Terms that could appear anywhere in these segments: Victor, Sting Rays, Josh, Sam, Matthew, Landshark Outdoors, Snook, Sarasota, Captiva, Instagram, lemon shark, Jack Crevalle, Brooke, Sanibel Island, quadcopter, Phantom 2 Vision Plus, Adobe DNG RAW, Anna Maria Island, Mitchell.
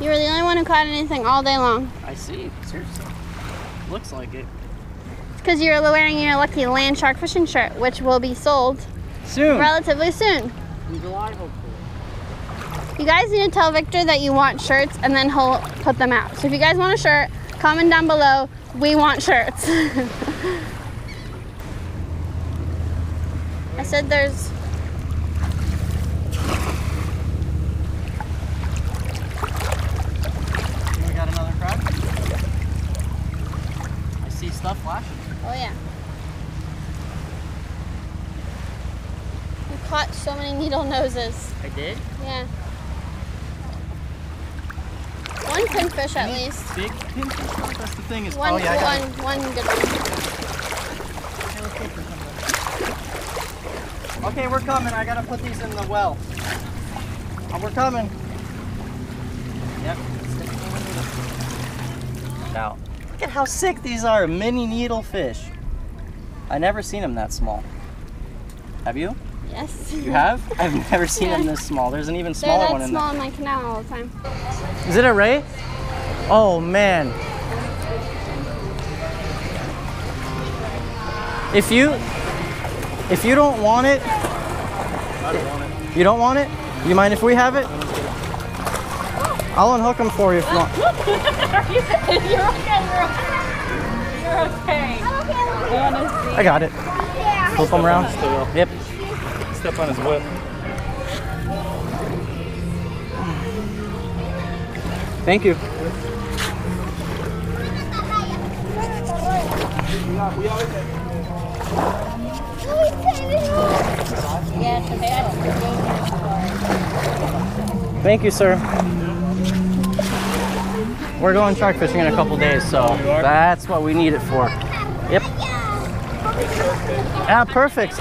You were the only one who caught anything all day long. I see. Seriously. Looks like it. It's because you're wearing your lucky land shark fishing shirt, which will be sold soon. Relatively soon. In July, hopefully. You guys need to tell Victor that you want shirts, and then he'll put them out. So if you guys want a shirt, comment down below, we want shirts. I said there's... stuff flashing. Oh yeah. You caught so many needle noses. I did? Yeah. One pinfish at least. Big pinfish? That's the thing. Is one, oh, yeah, one good one. Okay, we're coming. I gotta put these in the well. Oh, we're coming. Yep. Now. Look at how sick these are, mini needlefish. I never seen them that small. Have you? Yes. You have? I've never seen them this small. There's an even smaller one in there. They're that small in my canal all the time. Is it a ray? Oh man. If you don't want it, I don't want it. You don't want it? You mind if we have it? I'll unhook them for you if you want. You're okay. I'm okay. I got it. Yeah, flip them around. Yep. Step on his whip. Thank you. Thank you, sir. We're going shark fishing in a couple days, so that's what we need it for. Yep. Ah, perfect.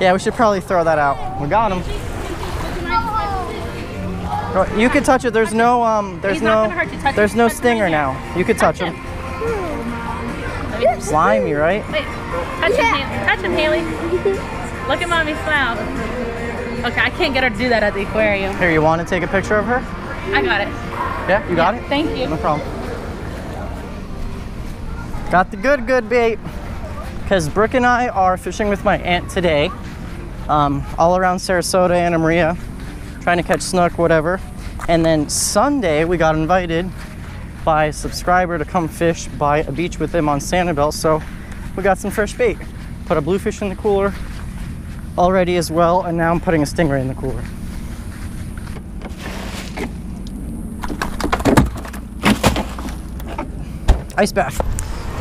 Yeah, we should probably throw that out. We got him. You can touch it. There's no, there's no stinger now. You can touch him. Slimy, right? Wait, touch him, Haley. Look at mommy's mouth. Okay, I can't get her to do that at the aquarium. Here, you want to take a picture of her? I got it. Yeah, you got it? Thank you. No problem. Got the good bait. Because Brooke and I are fishing with my aunt today. All around Sarasota, Anna Maria. Trying to catch snook, whatever. And then Sunday, we got invited by a subscriber to come fish by a beach with him on Sanibel. So we got some fresh bait. Put a bluefish in the cooler already as well. And now I'm putting a stingray in the cooler. Ice bath.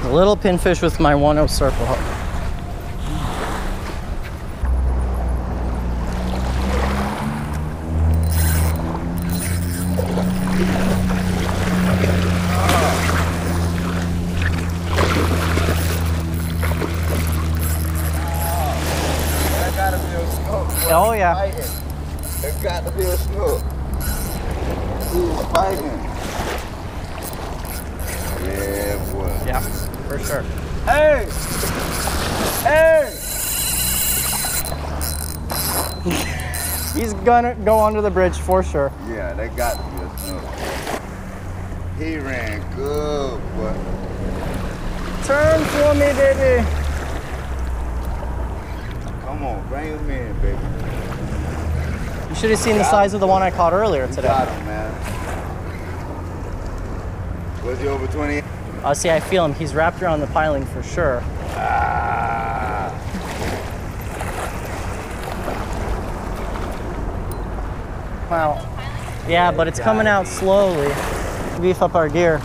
A little pinfish with my 1-0 circle hook. Oh yeah. There's got to be a snook. Who's fighting? Yeah, boy. Yeah, for sure. Hey! Hey! He's gonna go under the bridge for sure. Yeah, they got to be a snook. He ran good, boy. Turn for me, baby. Come on, bring him in, baby. You should have seen the size of the one I caught earlier today. Got him, man. Was he over 20? Oh, see, I feel him. He's wrapped around the piling for sure. Ah. Wow. Yeah, but it's coming out slowly. Beef up our gear.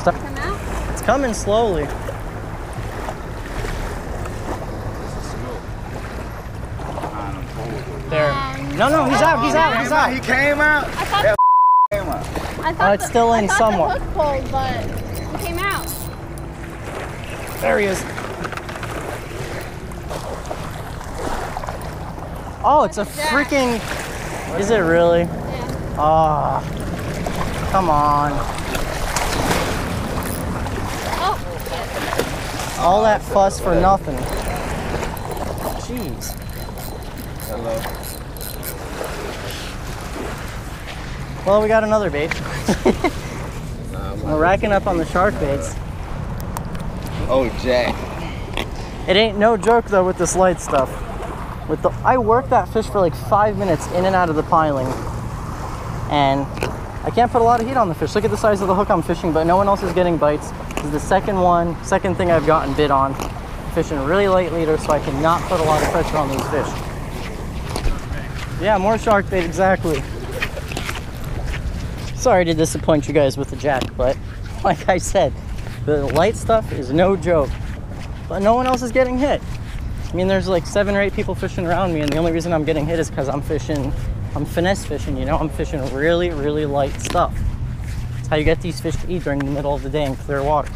Stop. It's coming slowly. There. No, he's out. He came out. I thought it's still in somewhere. I thought the hook pulled, but it came out. There he is. Oh, it's a freaking... Is it really? Yeah. Oh, come on. Oh. All that fuss for nothing. Jeez. Hello. Well, we got another bait. We're racking up on the shark baits. Oh, Jack. It ain't no joke, though, with this light stuff. With the, I worked that fish for like 5 minutes in and out of the piling. And I can't put a lot of heat on the fish. Look at the size of the hook I'm fishing, but no one else is getting bites. This is the second thing I've gotten bit on. Fishing really light leader, so I cannot put a lot of pressure on these fish. Yeah, more shark bait, exactly. Sorry to disappoint you guys with the Jack, but like I said, the light stuff is no joke. But no one else is getting hit. I mean, there's like 7 or 8 people fishing around me, and the only reason I'm getting hit is because I'm finesse fishing, you know? I'm fishing really, really light stuff. That's how you get these fish to eat during the middle of the day in clear water.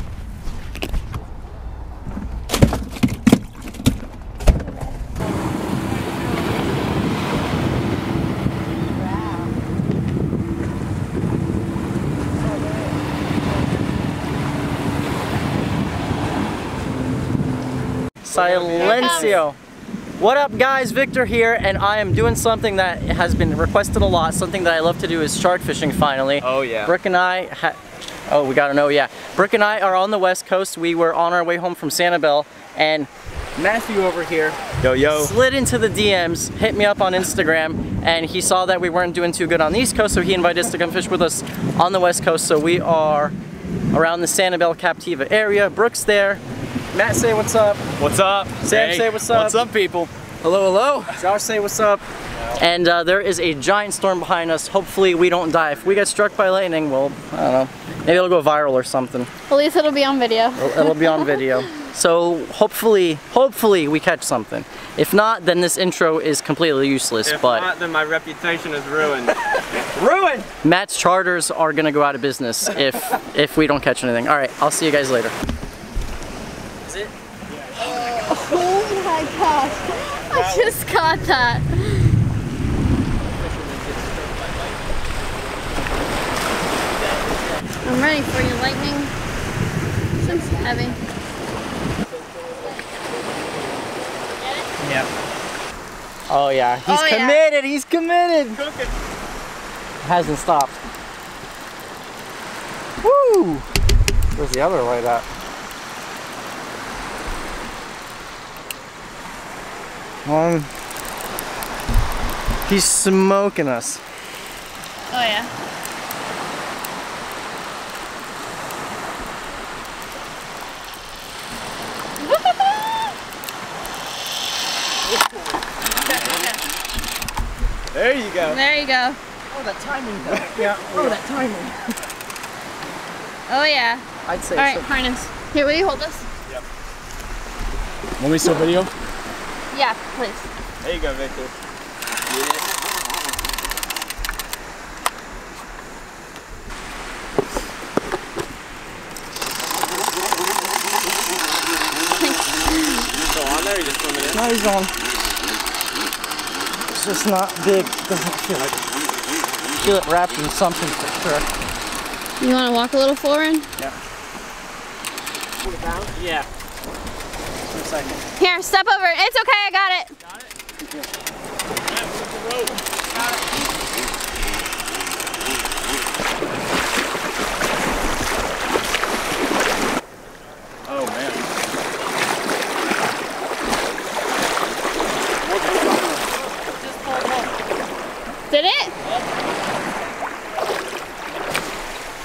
Silencio. What up, guys? Victor here, and I am doing something that has been requested a lot. Something that I love to do is shark fishing, finally. Oh yeah. Brooke and I Brooke and I are on the West Coast. We were on our way home from Sanibel, and Matthew over here slid into the DMs, hit me up on Instagram, and he saw that we weren't doing too good on the East Coast, so he invited us to come fish with us on the West Coast. So we are around the Sanibel Captiva area. Brooke's there. Matt, say what's up. What's up? Sam, hey. Say what's up. What's up, people? Hello, hello. Josh, say what's up. And there is a giant storm behind us. Hopefully we don't die. If we get struck by lightning, well, I don't know. Maybe it'll go viral or something. At least it'll be on video. It'll be on video. So hopefully we catch something. If not, then this intro is completely useless. If not, then my reputation is ruined. Ruined! Matt's charters are gonna go out of business if we don't catch anything. All right, I'll see you guys later. It? Yeah. Oh my gosh, I just caught that. I'm ready for you, lightning. Seems heavy. Yeah. Oh yeah, he's committed. Cooking. Hasn't stopped. Woo! Where's the other light at? He's smoking us. Oh yeah. There you go. There you go. Oh, that timing though. Yeah. Oh, that timing. Oh yeah. I'd say. All right, so. Harness. Here, will you hold this? Yep. Want me to video? Yeah, please. There you go, Victor. Is he on there? Or just swimming in? No, he's on. It's just not big. Doesn't feel like it. Feel it wrapped in something for sure. You want to walk a little forward? Yeah. Pull it down? Yeah. Here, step over. It's okay, I got it. Got it? Yeah. Oh, man. Did it?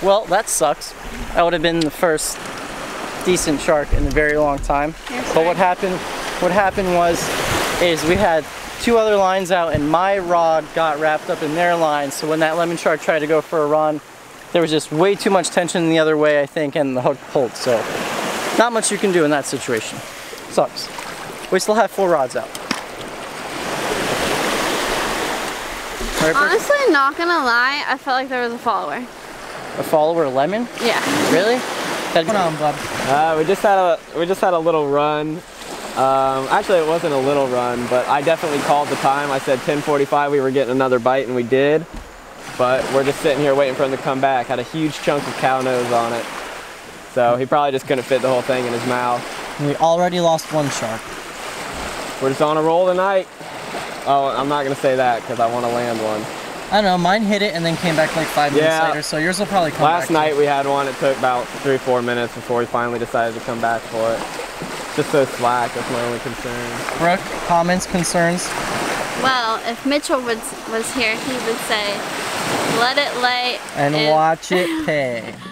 Well, that sucks. That would have been the first decent shark in a very long time. But what happened is we had 2 other lines out and my rod got wrapped up in their line, so when that lemon shark tried to go for a run, there was just way too much tension the other way, I think, and the hook pulled, so not much you can do in that situation. Sucks. We still have 4 rods out. Right, honestly, not gonna lie, I felt like there was a follower. A follower lemon? Yeah. Really? What's going on, bub? We just had a little run. Actually, it wasn't a little run, but I definitely called the time. I said 10:45 we were getting another bite, and we did. But we're just sitting here waiting for him to come back. Had a huge chunk of cow nose on it, so he probably just couldn't fit the whole thing in his mouth. We already lost 1 shark. We're just on a roll tonight. Oh, I'm not gonna say that because I want to land one. I don't know, mine hit it and then came back like 5 minutes later, so yours will probably come back. Last night we had one, it took about 3 or 4 minutes before we finally decided to come back for it. Just so slack, that's my only concern. Brooke, comments, concerns? Well, if Mitchell was here, he would say, let it lay and watch it pay.